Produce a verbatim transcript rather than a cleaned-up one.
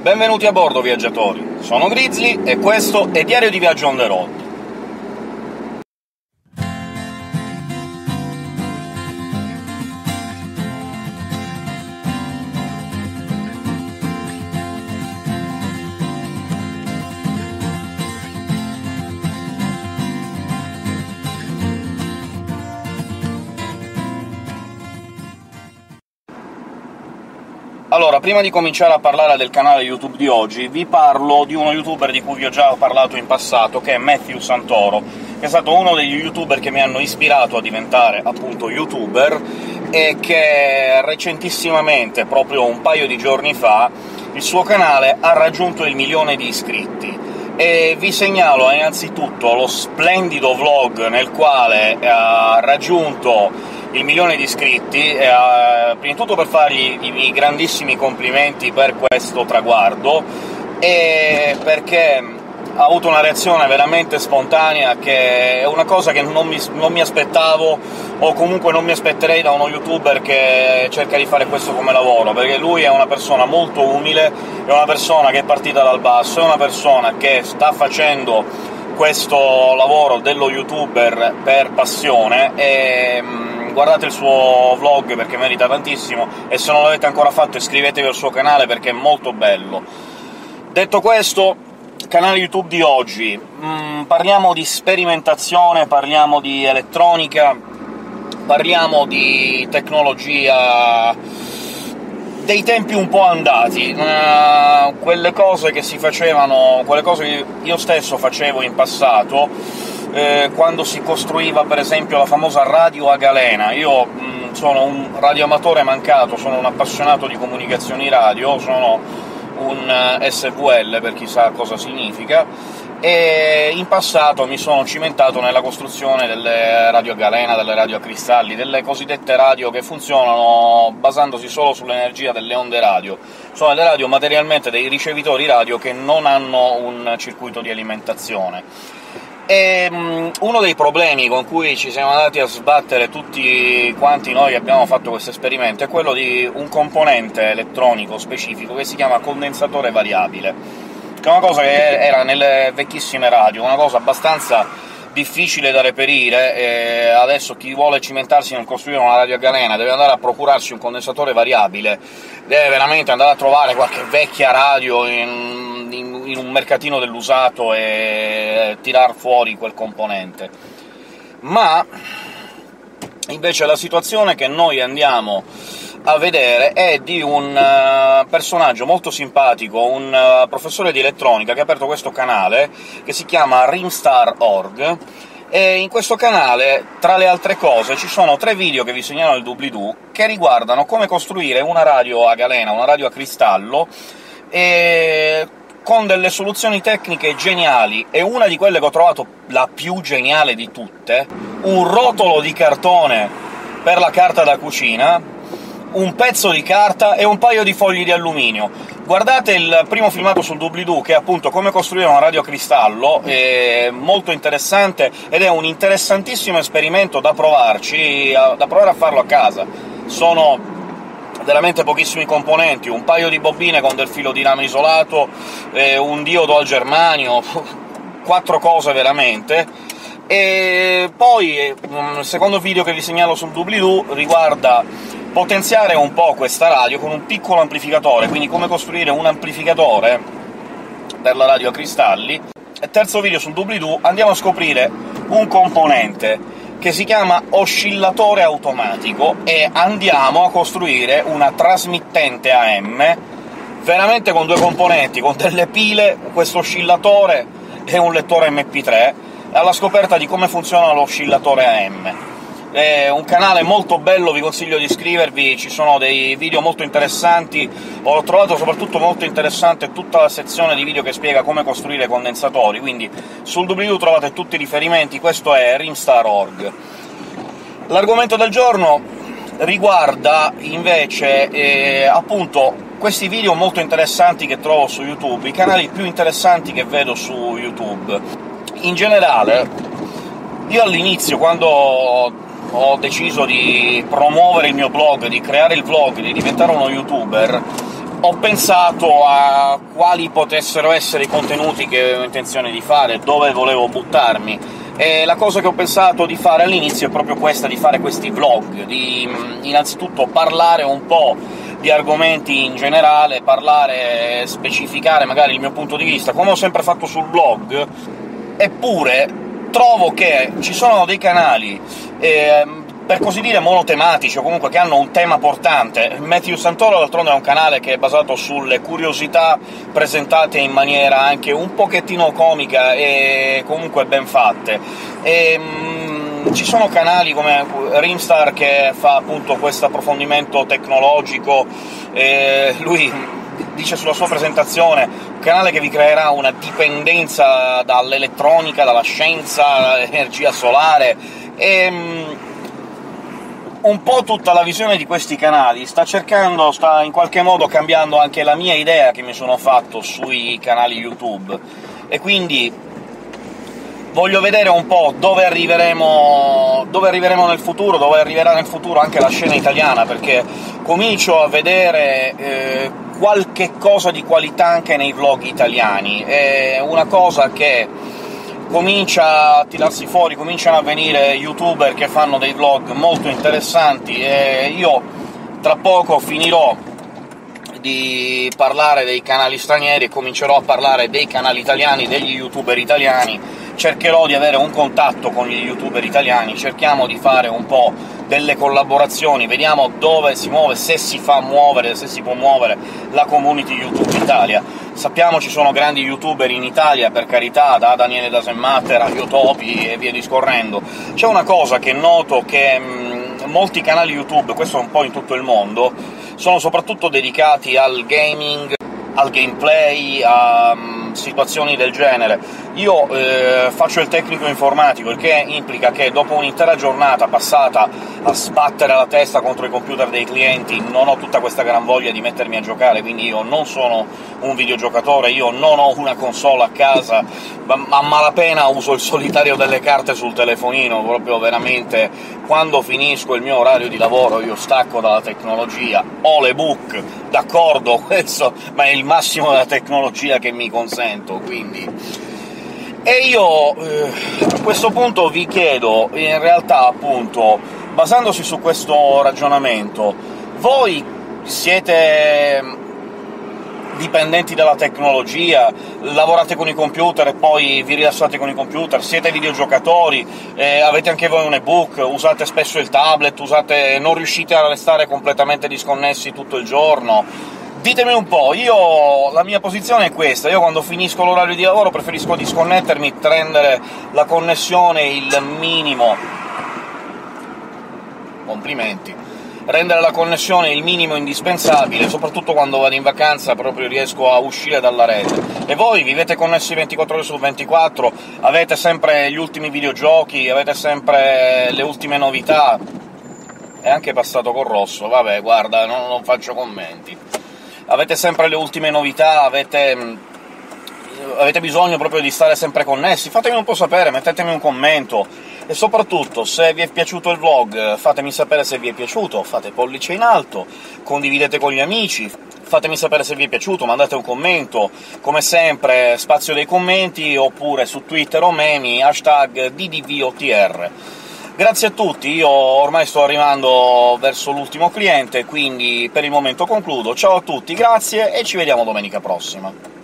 Benvenuti a bordo, viaggiatori! Sono Grizzly e questo è Diario di Viaggio on the road. Allora, prima di cominciare a parlare del canale YouTube di oggi, vi parlo di uno youtuber di cui vi ho già parlato in passato, che è Matthew Santoro, che è stato uno degli youtuber che mi hanno ispirato a diventare, appunto, youtuber, e che recentissimamente, proprio un paio di giorni fa, il suo canale ha raggiunto il milione di iscritti. E vi segnalo innanzitutto lo splendido vlog nel quale ha raggiunto il milione di iscritti, e, uh, prima di tutto per fargli i, i grandissimi complimenti per questo traguardo, e perché ha avuto una reazione veramente spontanea, che è una cosa che non mi, non mi aspettavo, o comunque non mi aspetterei da uno youtuber che cerca di fare questo come lavoro, perché lui è una persona molto umile, è una persona che è partita dal basso, è una persona che sta facendo questo lavoro dello youtuber per passione, e guardate il suo vlog perché merita tantissimo, e se non l'avete ancora fatto iscrivetevi al suo canale perché è molto bello. Detto questo, canale YouTube di oggi. Mm, parliamo di sperimentazione, parliamo di elettronica, parliamo di tecnologia dei tempi un po' andati, uh, quelle cose che si facevano, quelle cose che io stesso facevo in passato, Eh, quando si costruiva per esempio la famosa radio a galena. Io mh, sono un radioamatore mancato, sono un appassionato di comunicazioni radio, sono un uh, S V L per chi sa cosa significa, e in passato mi sono cimentato nella costruzione delle radio a galena, delle radio a cristalli, delle cosiddette radio che funzionano basandosi solo sull'energia delle onde radio. Sono delle radio materialmente dei ricevitori radio che non hanno un circuito di alimentazione. E uno dei problemi con cui ci siamo andati a sbattere tutti quanti noi che abbiamo fatto questo esperimento è quello di un componente elettronico specifico che si chiama condensatore variabile, che è una cosa che era nelle vecchissime radio, una cosa abbastanza difficile da reperire, e adesso chi vuole cimentarsi nel costruire una radio a galena deve andare a procurarsi un condensatore variabile, deve veramente andare a trovare qualche vecchia radio in in un mercatino dell'usato e tirar fuori quel componente. Ma invece la situazione che noi andiamo a vedere è di un personaggio molto simpatico, un professore di elettronica che ha aperto questo canale, che si chiama rimstar punto org, e in questo canale, tra le altre cose, ci sono tre video che vi segnalo il doobly-doo, che riguardano come costruire una radio a galena, una radio a cristallo, e con delle soluzioni tecniche geniali, e una di quelle che ho trovato la più geniale di tutte: un rotolo di cartone per la carta da cucina, un pezzo di carta e un paio di fogli di alluminio. Guardate il primo filmato sul doobly-doo, che è appunto come costruire una radio a cristallo, è molto interessante, ed è un interessantissimo esperimento da provarci, da provare a farlo a casa. Sono veramente pochissimi componenti: un paio di bobine con del filo di rame isolato, eh, un diodo al germanio, quattro cose veramente. E poi il secondo video che vi segnalo sul doobly-doo riguarda potenziare un po' questa radio con un piccolo amplificatore, quindi come costruire un amplificatore per la radio a cristalli. E terzo video sul doobly-doo andiamo a scoprire un componente che si chiama oscillatore automatico, e andiamo a costruire una trasmittente A M, veramente con due componenti, con delle pile, questo oscillatore e un lettore M P tre, alla scoperta di come funziona l'oscillatore A M. È un canale molto bello, vi consiglio di iscrivervi, ci sono dei video molto interessanti. Ho trovato soprattutto molto interessante tutta la sezione di video che spiega come costruire condensatori, quindi sul doobly-doo trovate tutti i riferimenti. Questo è rimstar punto org. L'argomento del giorno riguarda invece eh, appunto questi video molto interessanti che trovo su YouTube, i canali più interessanti che vedo su YouTube. In generale, io all'inizio, quando ho deciso di promuovere il mio blog, di creare il vlog, di diventare uno youtuber, ho pensato a quali potessero essere i contenuti che avevo intenzione di fare, dove volevo buttarmi, e la cosa che ho pensato di fare all'inizio è proprio questa, di fare questi vlog, di innanzitutto parlare un po' di argomenti in generale, parlare, specificare magari il mio punto di vista, come ho sempre fatto sul blog. Eppure trovo che ci sono dei canali eh, per così dire monotematici, o comunque che hanno un tema portante. Matthew Santoro, d'altronde, è un canale che è basato sulle curiosità presentate in maniera anche un pochettino comica e comunque ben fatte, e, mh, ci sono canali come Rimstar, che fa appunto questo approfondimento tecnologico, e lui dice sulla sua presentazione un canale che vi creerà una dipendenza dall'elettronica, dalla scienza, dall'energia solare, e mh, un po' tutta la visione di questi canali sta cercando, sta in qualche modo cambiando anche la mia idea che mi sono fatto sui canali YouTube, e quindi voglio vedere un po' dove arriveremo, dove arriveremo nel futuro, dove arriverà nel futuro anche la scena italiana, perché comincio a vedere eh, qualche cosa di qualità anche nei vlog italiani. È una cosa che comincia a tirarsi fuori, cominciano a venire youtuber che fanno dei vlog molto interessanti, e io tra poco finirò di parlare dei canali stranieri e comincerò a parlare dei canali italiani, degli youtuber italiani. Cercherò di avere un contatto con gli youtuber italiani, cerchiamo di fare un po' delle collaborazioni, vediamo dove si muove, se si fa muovere, se si può muovere la community YouTube Italia. Sappiamo ci sono grandi youtuber in Italia, per carità, da Daniele DoesNotMatter a Yotobi e via discorrendo. C'è una cosa che noto, che mh, molti canali YouTube, questo un po' in tutto il mondo, sono soprattutto dedicati al gaming, al gameplay, a um, situazioni del genere. Io eh, faccio il tecnico informatico, il che implica che dopo un'intera giornata passata a sbattere la testa contro i computer dei clienti non ho tutta questa gran voglia di mettermi a giocare, quindi io non sono un videogiocatore, io non ho una console a casa, a malapena uso il solitario delle carte sul telefonino, proprio veramente quando finisco il mio orario di lavoro io stacco dalla tecnologia, ho le book, d'accordo, questo, ma è il massimo della tecnologia che mi consento, quindi... E io eh, a questo punto vi chiedo, in realtà appunto, basandosi su questo ragionamento, voi siete dipendenti dalla tecnologia, lavorate con i computer e poi vi rilassate con i computer, siete videogiocatori, eh, avete anche voi un ebook, usate spesso il tablet, usate... non riuscite a restare completamente disconnessi tutto il giorno? Ditemi un po', io... la mia posizione è questa, io quando finisco l'orario di lavoro preferisco disconnettermi, rendere la connessione il minimo... complimenti! Rendere la connessione il minimo indispensabile, soprattutto quando vado in vacanza proprio riesco a uscire dalla rete. E voi vivete connessi ventiquattro ore su ventiquattro, avete sempre gli ultimi videogiochi, avete sempre le ultime novità... è anche passato col rosso, vabbè, guarda, non, non faccio commenti... avete sempre le ultime novità, avete... avete bisogno proprio di stare sempre connessi. Fatemi un po' sapere, mettetemi un commento, e soprattutto, se vi è piaciuto il vlog, fatemi sapere se vi è piaciuto, fate pollice in alto, condividete con gli amici, fatemi sapere se vi è piaciuto, mandate un commento, come sempre spazio dei commenti, oppure su Twitter o memi, hashtag D D V O T R. Grazie a tutti, io ormai sto arrivando verso l'ultimo cliente, quindi per il momento concludo. Ciao a tutti, grazie e ci vediamo domenica prossima!